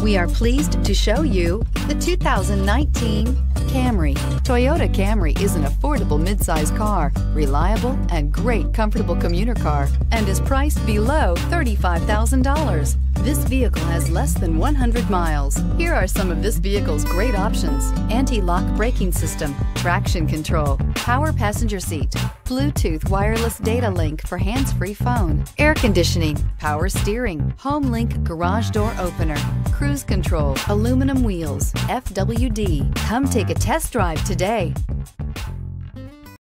We are pleased to show you the 2019 Camry. Toyota Camry is an affordable midsize car, reliable and great comfortable commuter car, and is priced below $35,000. This vehicle has less than 100 miles. Here are some of this vehicle's great options: anti-lock braking system, traction control, power passenger seat, Bluetooth wireless data link for hands-free phone, air conditioning, power steering, HomeLink garage door opener, cruise control, aluminum wheels, FWD. Come take a test drive today.